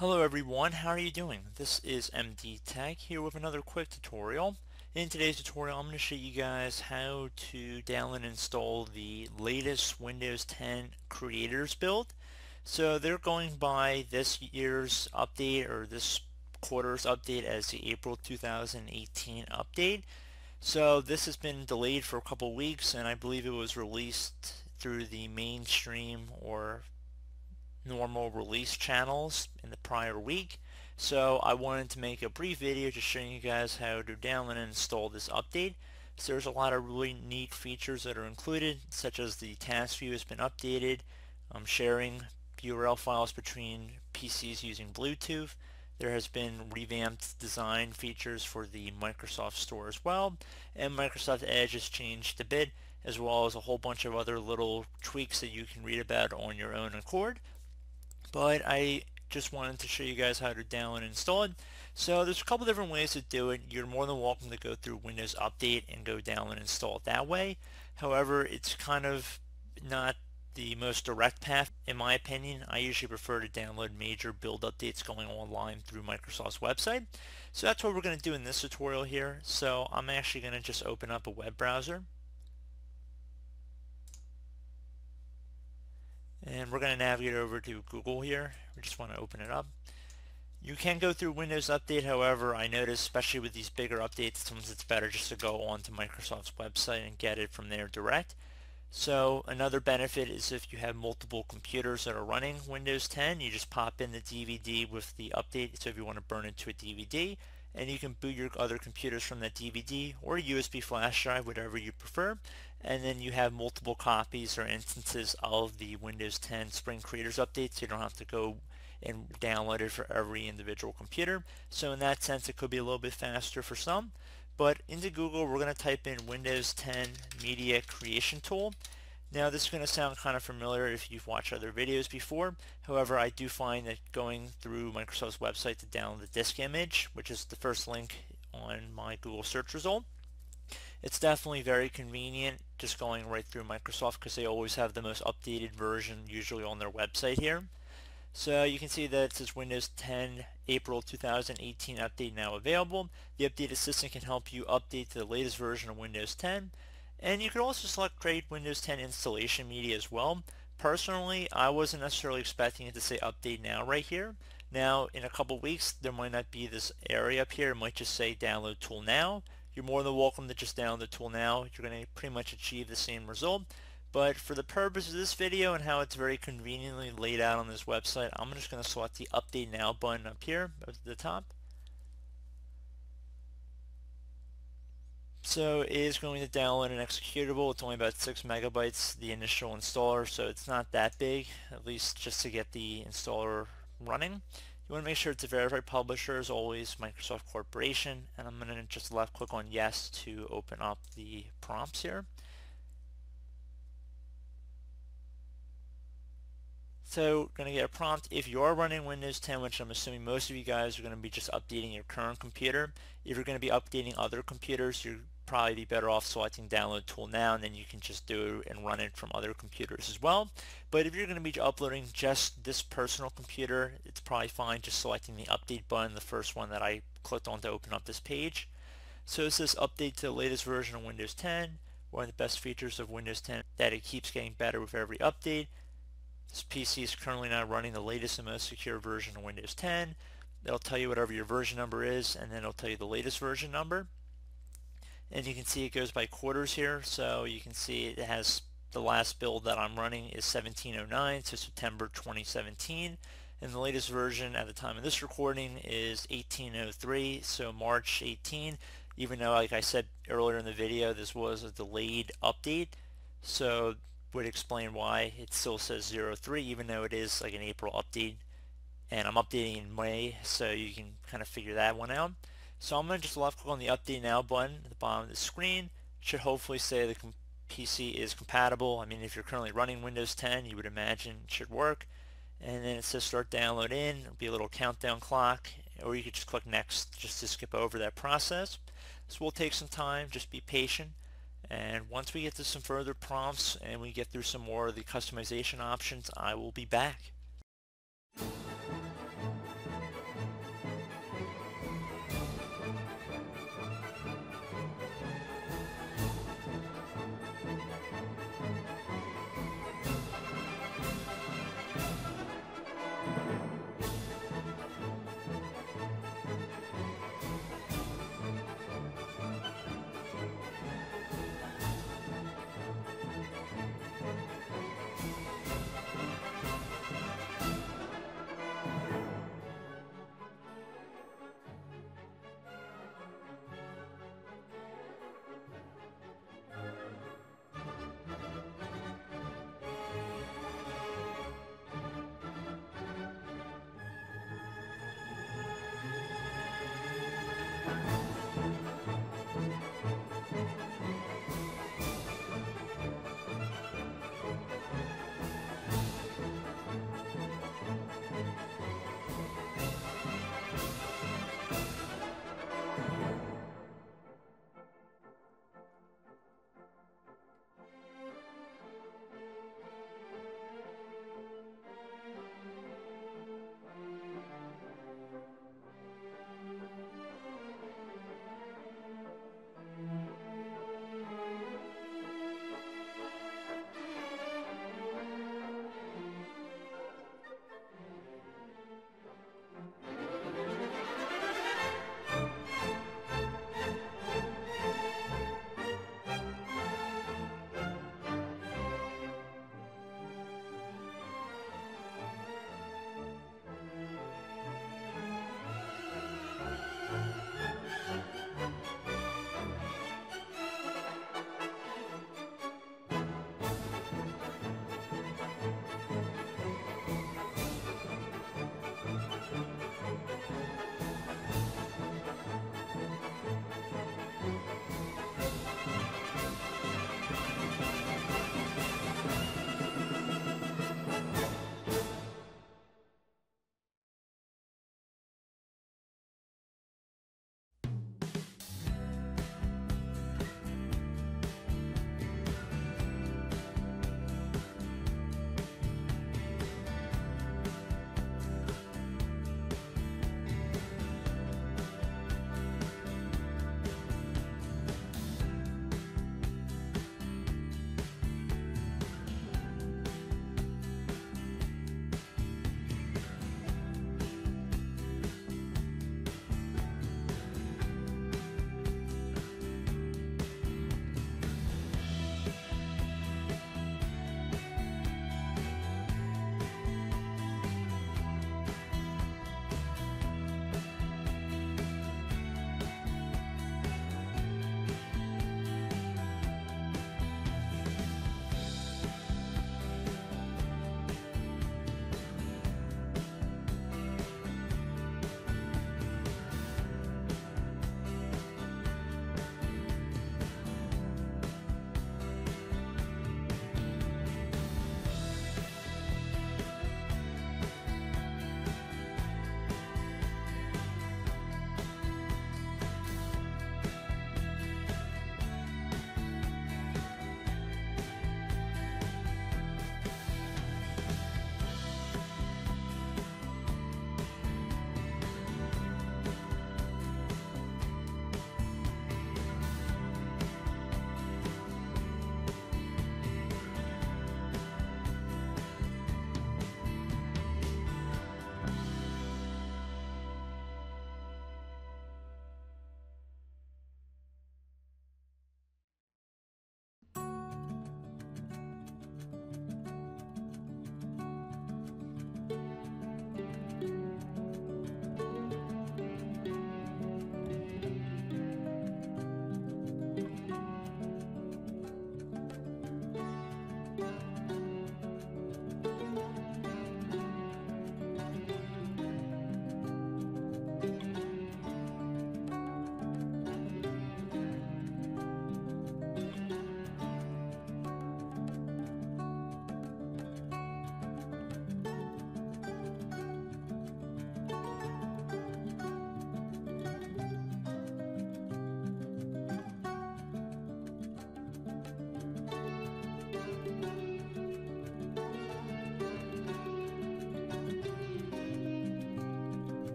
Hello everyone, how are you doing? This is MD Tech here with another quick tutorial. In today's tutorial I'm going to show you guys how to download and install the latest Windows 10 Creators build. So they're going by this year's update, or this quarter's update, as the April 2018 update. So this has been delayed for a couple weeks, and I believe it was released through the mainstream or normal release channels in the prior week. So I wanted to make a brief video just showing you guys how to download and install this update. So there's a lot of really neat features that are included, such as the task view has been updated, sharing URL files between PCs using Bluetooth. There has been revamped design features for the Microsoft Store as well, and Microsoft Edge has changed a bit, as well as a whole bunch of other little tweaks that you can read about on your own accord. But I just wanted to show you guys how to download and install it. So there's a couple different ways to do it. You're more than welcome to go through Windows Update and go download and install it that way. However, it's kind of not the most direct path in my opinion. I usually prefer to download major build updates going online through Microsoft's website. So that's what we're going to do in this tutorial here. So I'm actually going to just open up a web browser, and we're going to navigate over to Google here. We just want to open it up. You can go through Windows Update, however, I notice, especially with these bigger updates, sometimes it's better just to go onto Microsoft's website and get it from there direct. So another benefit is if you have multiple computers that are running Windows 10, you just pop in the DVD with the update, so if you want to burn it to a DVD, and you can boot your other computers from that DVD or USB flash drive, whatever you prefer, and then you have multiple copies or instances of the Windows 10 Spring Creators update, so you don't have to go and download it for every individual computer. So in that sense it could be a little bit faster for some. But into Google we're going to type in Windows 10 Media Creation Tool. Now this is going to sound kind of familiar if you've watched other videos before. However, I do find that going through Microsoft's website to download the disk image, which is the first link on my Google search result, it's definitely very convenient just going right through Microsoft, because they always have the most updated version usually on their website here. So you can see that it says Windows 10 April 2018 update now available. The update assistant can help you update to the latest version of Windows 10. And you can also select create Windows 10 installation media as well. Personally, I wasn't necessarily expecting it to say update now right here. Now in a couple weeks there might not be this area up here, it might just say download tool now. You're more than welcome to just download the tool now. You're going to pretty much achieve the same result. But for the purpose of this video and how it's very conveniently laid out on this website, I'm just going to select the update now button up here at the top. So it is going to download an executable. It's only about 6 MB, the initial installer, so it's not that big, at least just to get the installer running. You want to make sure it's a verified publisher, as always, Microsoft Corporation, and I'm going to just left click on yes to open up the prompts here. So going to get a prompt. If you are running Windows 10, which I'm assuming most of you guys are going to be just updating your current computer, if you're going to be updating other computers, you'd probably be better off selecting download tool now, and then you can just do and run it from other computers as well. But if you're going to be uploading just this personal computer, it's probably fine just selecting the update button, the first one that I clicked on to open up this page. So it says update to the latest version of Windows 10. One of the best features of Windows 10 that it keeps getting better with every update. This PC is currently now running the latest and most secure version of Windows 10. They'll tell you whatever your version number is, and then it'll tell you the latest version number. And you can see it goes by quarters here, so you can see it has the last build that I'm running is 1709, so September 2017. And the latest version at the time of this recording is 1803, so March 18. Even though, like I said earlier in the video, this was a delayed update, so would explain why it still says 03, even though it is like an April update, and I'm updating in May, so you can kind of figure that one out. So I'm going to just left click on the update now button at the bottom of the screen. It should hopefully say the PC is compatible. I mean, if you're currently running Windows 10, you would imagine it should work. And then it says start download in. It'll be a little countdown clock, or you could just click next just to skip over that process. This will take some time, just be patient. And once we get to some further prompts and we get through some more of the customization options, I will be back.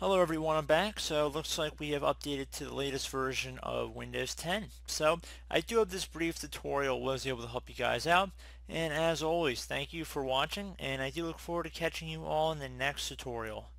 Hello everyone, I'm back. So it looks like we have updated to the latest version of Windows 10. So I do have this brief tutorial, was able to help you guys out. And as always, thank you for watching, and I do look forward to catching you all in the next tutorial.